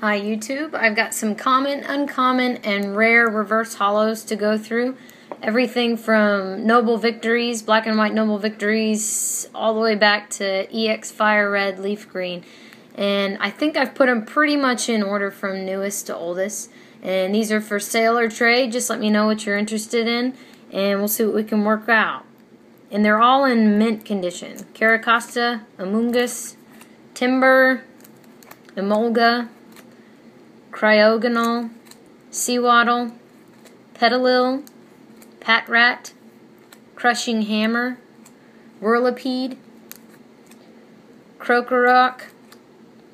Hi YouTube, I've got some common, uncommon, and rare reverse holos to go through. Everything from Noble Victories, Black and White Noble Victories, all the way back to EX Fire Red Leaf Green. And I think I've put them pretty much in order from newest to oldest. And these are for sale or trade, just let me know what you're interested in and we'll see what we can work out. And they're all in mint condition. Caracosta, Amoongus, Timber, Emolga, Cryogonal, Seawaddle, Petalil, Patrat, Crushing Hammer, Whirlipede, Krokorok,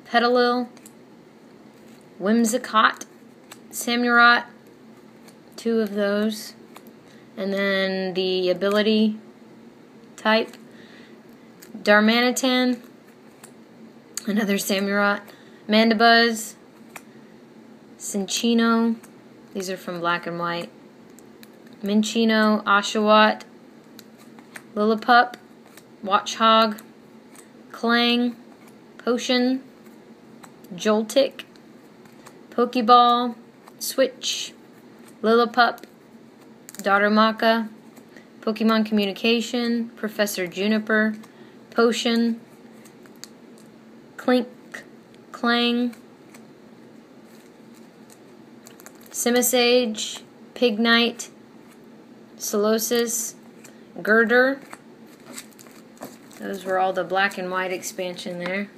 Petalil, Whimsicott, Samurott, two of those, and then the ability type, Darmanitan, another Samurott, Mandibuzz, Cinchino, these are from Black and White, Minchino, Oshawott, Lillipup, Watchhog, Clang, Potion, Joltik, Pokeball, Switch, Lillipup, Darumaka, Pokemon Communication, Professor Juniper, Potion, Clink, Clang, Simisage, Pignite, Solosis, Girder. Those were all the Black and White expansion there.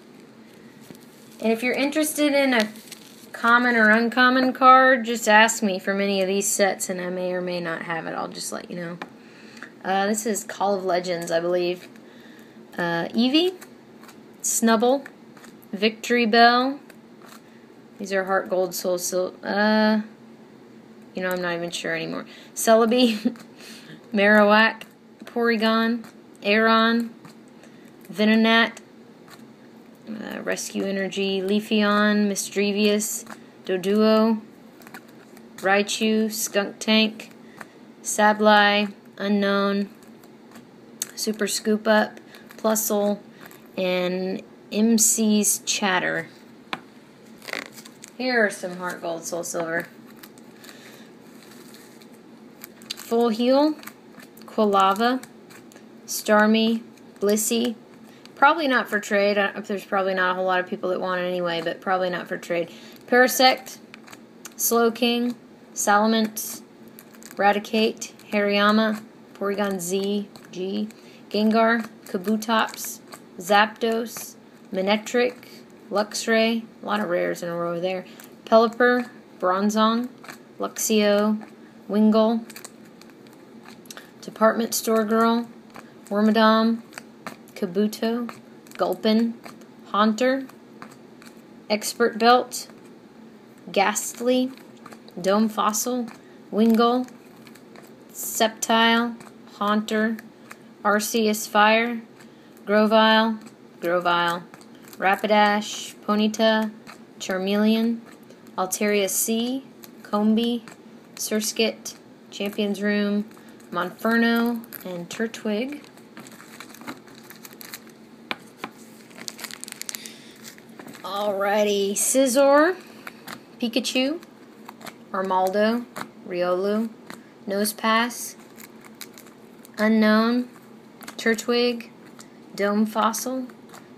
And if you're interested in a common or uncommon card, just ask me from any of these sets and I may or may not have it. I'll just let you know. This is Call of Legends, I believe. Eevee, Snubble, Victory Bell. These are Heart Gold Soul Silver. You know, I'm not even sure anymore. Celebi, Marowak, Porygon, Aeron, Venonat, Rescue Energy, Leafeon, Misdreavus, Doduo, Raichu, Skunk Tank, Sableye, Unknown, Super Scoop Up, Plusle, and MC's Chatter. Here are some Heart Gold Soul Silver. Full Heal, Quilava, Starmie, Blissey. Probably not for trade. There's probably not a whole lot of people that want it anyway, but probably not for trade. Parasect, Slowking, Salamence, Raticate, Hariyama, Porygon Z, G, Gengar, Kabutops, Zapdos, Manectric, Luxray, a lot of rares in a row there. Pelipper, Bronzong, Luxio, Wingull, Department Store Girl, Wormadam, Kabuto, Gulpin, Haunter, Expert Belt, Ghastly, Dome Fossil, Wingull, Sceptile, Haunter, Arceus Fire, Grovyle, Rapidash, Ponyta, Charmeleon, Altaria C, Combee, Surskit, Champions Room, Monferno, and Turtwig. Alrighty, Scizor, Pikachu, Armaldo, Riolu, Nosepass, Unknown, Turtwig, Dome Fossil,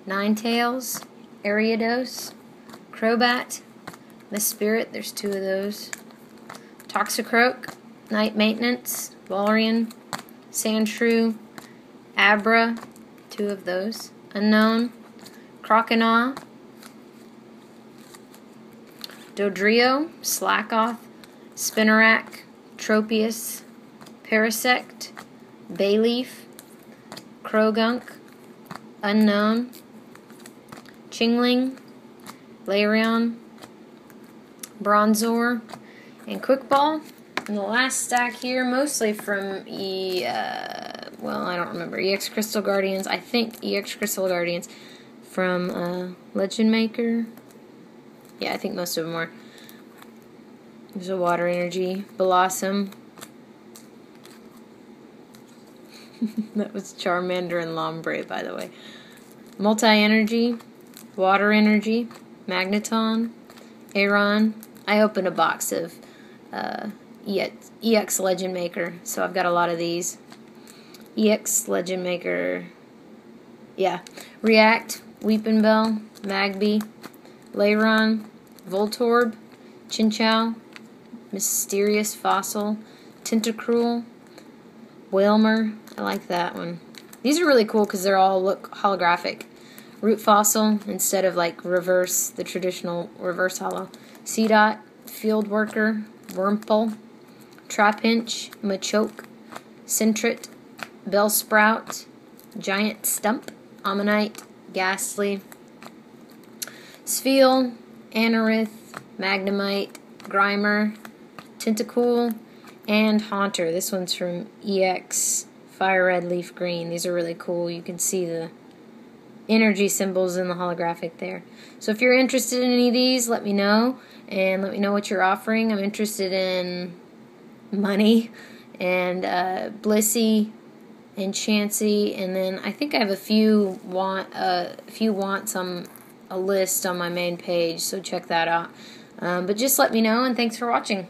Ninetales, Ariados, Crobat, Mesprit, there's two of those, Toxicroak, Night Maintenance, Valyrian, Sandshrew, Abra, two of those, Unknown, Croconaw, Dodrio, Slackoth, Spinarak, Tropius, Parasect, Bayleaf, Krogunk, Unknown, Chingling, Larion, Bronzor, and Quickball. And the last stack here, mostly from I don't remember, EX Crystal Guardians, I think EX Crystal Guardians from Legend Maker. Yeah, I think most of them are. There's a Water Energy, Blossom. That was Charmander and Lombre, by the way. Multi-Energy, Water Energy, Magneton, Hey Ron, I opened a box of EX Legend Maker, so I've got a lot of these. EX Legend Maker, yeah. React, Weeping Bell, Magby, Lairon, Voltorb, Chinchou, Mysterious Fossil, Tentacruel, Whelmer. I like that one. These are really cool because they're all look holographic. Root Fossil, instead of like reverse, the traditional reverse holo. Seedot, Field Worker, Wurmple, Trapinch, Machoke, Sentret, Bellsprout, Giant Stump, Ammonite, Ghastly, Spheal, Anorith, Magnemite, Grimer, Tentacruel, and Haunter. This one's from EX Fire Red Leaf Green. These are really cool. You can see the energy symbols in the holographic there. So if you're interested in any of these, let me know, and let me know what you're offering. I'm interested in Money and Blissey and Chansey, and then I think I have a few wants on a list on my main page, so check that out. But just let me know, and thanks for watching.